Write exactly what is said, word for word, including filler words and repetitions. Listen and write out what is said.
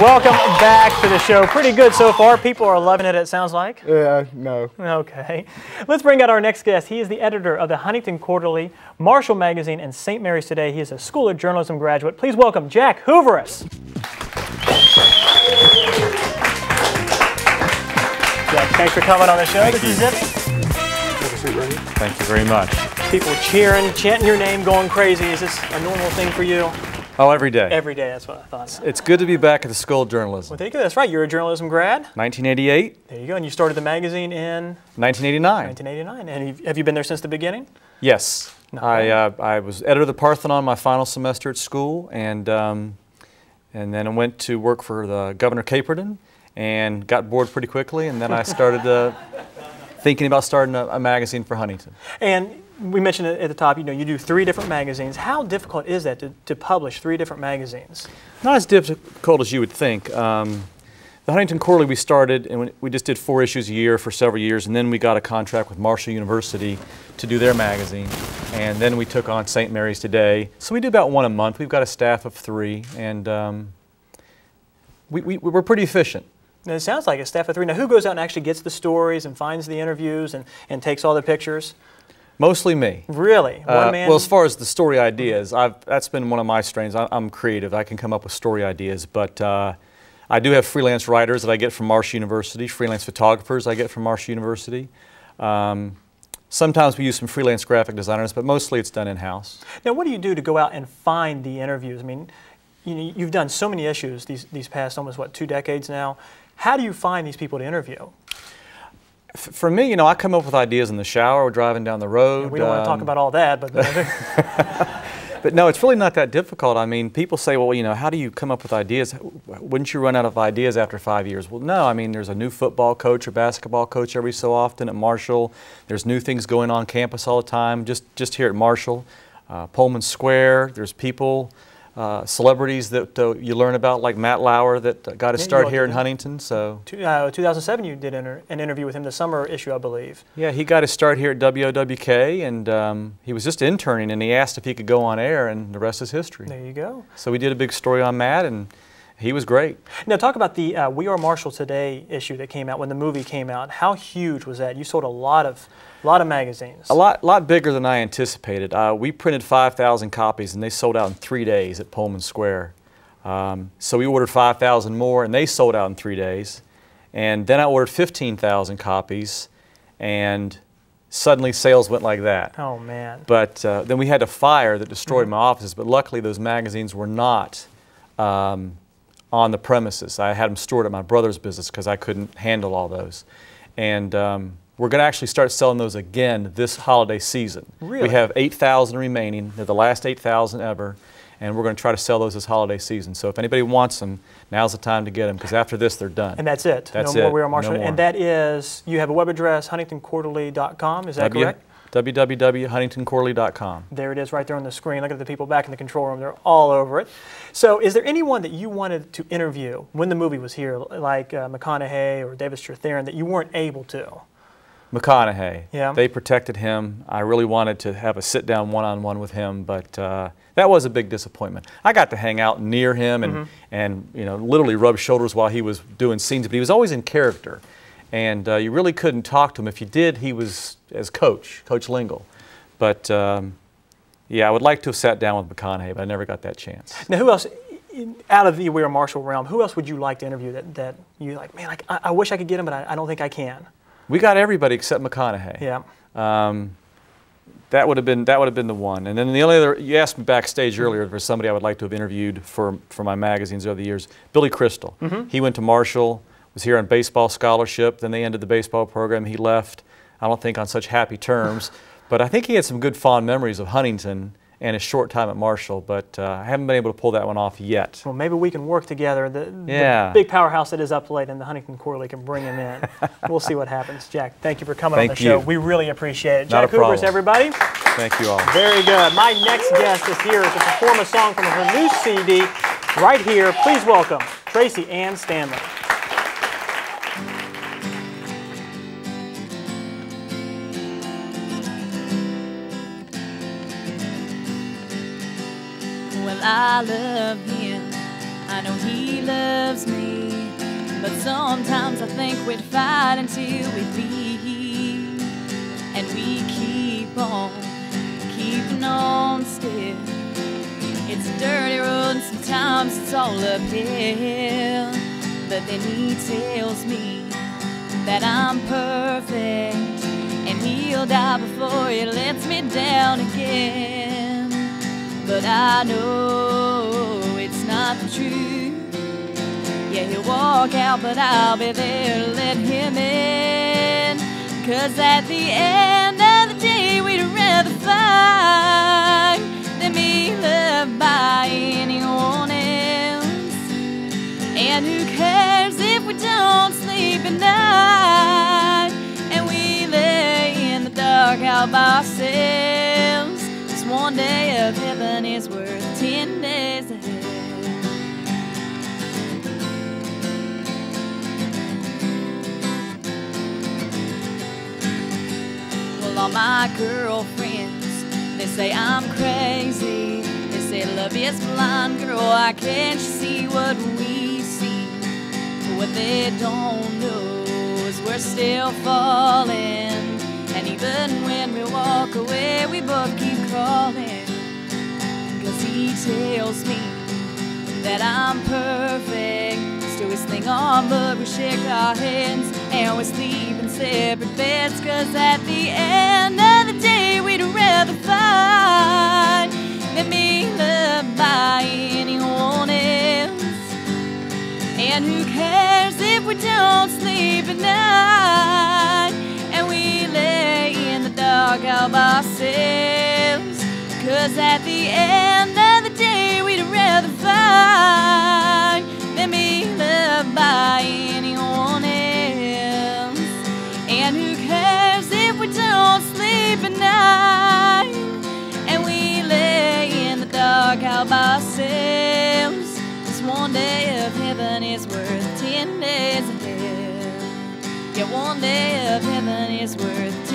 Welcome back to the show. Pretty good so far. People are loving it, it sounds like. Yeah, no. Okay. Let's bring out our next guest. He is the editor of the Huntington Quarterly, Marshall Magazine, and Saint Mary's Today. He is a School of Journalism graduate. Please welcome Jack Houvouras. Jack, thanks for coming on the show. Thank this you. Is it. Thank you very much. People cheering, chanting your name, going crazy. Is this a normal thing for you? Oh, every day. Every day, that's what I thought. It's, it's good to be back at the School of Journalism. Well, there you go. That's right. You're a journalism grad. nineteen eighty-eight. There you go. And you started the magazine in? nineteen eighty-nine. nineteen eighty-nine. And have you been there since the beginning? Yes. No. I, uh, I was editor of the Parthenon my final semester at school, and, um, and then I went to work for the Governor Caperton and got bored pretty quickly, and then I started uh, thinking about starting a, a magazine for Huntington. And we mentioned it at the top, you know, you do three different magazines. How difficult is that to, to publish three different magazines? Not as difficult as you would think. Um, the Huntington Quarterly we started, and we just did four issues a year for several years, and then we got a contract with Marshall University to do their magazine. And then we took on Saint Mary's Today. So we do about one a month. We've got a staff of three, and um, we, we, we're pretty efficient. Now, it sounds like a staff of three. Now, who goes out and actually gets the stories and finds the interviews and, and takes all the pictures? Mostly me. Really? One uh, man? Well, as far as the story ideas, I've, that's been one of my strains. I, I'm creative. I can come up with story ideas, but uh, I do have freelance writers that I get from Marshall University, freelance photographers I get from Marshall University. Um, sometimes we use some freelance graphic designers, but mostly it's done in-house. Now, what do you do to go out and find the interviews? I mean, you know, you've done so many issues these, these past almost, what, two decades now. How do you find these people to interview? For me, you know, I come up with ideas in the shower or driving down the road. Yeah, we don't um, want to talk about all that, but... But no, it's really not that difficult. I mean, people say, well, you know, how do you come up with ideas? Wouldn't you run out of ideas after five years? Well, no, I mean, there's a new football coach or basketball coach every so often at Marshall. There's new things going on campus all the time, just, just here at Marshall. Uh, Pullman Square, there's people... Uh, celebrities that uh, you learn about, like Matt Lauer, that uh, got his start here in Huntington. So, Two, uh, two thousand seven, you did inter an interview with him, the summer issue, I believe. Yeah, he got his start here at W O W K, and um, he was just interning, and he asked if he could go on air, and the rest is history. There you go. So we did a big story on Matt, and he was great. Now, talk about the uh, We Are Marshall Today issue that came out when the movie came out. How huge was that? You sold a lot of... A lot of magazines. A lot, lot bigger than I anticipated. Uh, we printed five thousand copies, and they sold out in three days at Pullman Square. Um, so we ordered five thousand more, and they sold out in three days. And then I ordered fifteen thousand copies, and suddenly sales went like that. Oh, man. But uh, then we had a fire that destroyed mm-hmm. my offices, but luckily those magazines were not um, on the premises. I had them stored at my brother's business because I couldn't handle all those. And... Um, We're going to actually start selling those again this holiday season. Really? We have eight thousand remaining. They're the last eight thousand ever, and we're going to try to sell those this holiday season. So if anybody wants them, now's the time to get them, because after this, they're done. And that's it? That's no it. More We Are Marshall. No more. And that is, you have a web address, huntington quarterly dot com, is that w correct? w w w dot huntington quarterly dot com. There it is right there on the screen. Look at the people back in the control room. They're all over it. So is there anyone that you wanted to interview when the movie was here, like uh, McConaughey or Davis Strathairn, that you weren't able to? McConaughey. Yeah. They protected him. I really wanted to have a sit-down one-on-one with him, but uh, that was a big disappointment. I got to hang out near him and, mm-hmm. and you know, literally rub shoulders while he was doing scenes, but he was always in character, and uh, you really couldn't talk to him. If you did, he was as coach, Coach Lingle. But, um, yeah, I would like to have sat down with McConaughey, but I never got that chance. Now, who else, out of the We Are Marshall realm, who else would you like to interview that, that you like, man, like, I, I wish I could get him, but I, I don't think I can? We got everybody except McConaughey. Yeah, um, that would have been that would have been the one. And then the only other, you asked me backstage earlier for somebody I would like to have interviewed for for my magazines over the years. Billy Crystal. Mm-hmm. He went to Marshall, was here on baseball scholarship. Then they ended the baseball program. He left. I don't think on such happy terms, but I think he had some good fond memories of Huntington and his short time at Marshall, but uh, I haven't been able to pull that one off yet. Well, maybe we can work together. The, yeah. the big powerhouse that is up late in the Huntington Quarterly can bring him in. We'll see what happens. Jack, thank you for coming thank on the you. show. We really appreciate it. Not Jack Houvouras, everybody. Thank you all. Very good. My next guest is here to perform a song from her new C D right here. Please welcome Traci Ann Stanley. I love him, I I know he loves me, but sometimes I think we'd fight until we bleed. And we keep on, keeping on still. It's a dirty road and sometimes it's all uphill. But then he tells me that I'm perfect, and he'll die before he lets me down again. But I know it's not the truth. Yeah, he'll walk out, but I'll be there to let him in. 'Cause at the end of the day, we'd rather fight than be loved by anyone else. And who cares if we don't sleep at night and we lay in the dark out by ourselves? This one day of heaven is worth ten days of hell. Well, all my girlfriends, they say I'm crazy. They say love is blind, girl, why can't you see what we see? What they don't know is we're still falling, and even when we walk away, we both keep crawling. 'Cause he tells me that I'm perfect, let's do his thing on, but we shake our hands and we sleep in separate beds. 'Cause at the end of the day, we'd rather fight than be loved by anyone else. And who cares if we don't sleep at night and we lay in the dark all by ourselves? 'Cause at the end of the day, we'd rather fight than be loved by anyone else. And who cares if we don't sleep at night and we lay in the dark all by ourselves? One day of heaven is worth ten days of hell. Yeah, one day of heaven is worth ten days of hell.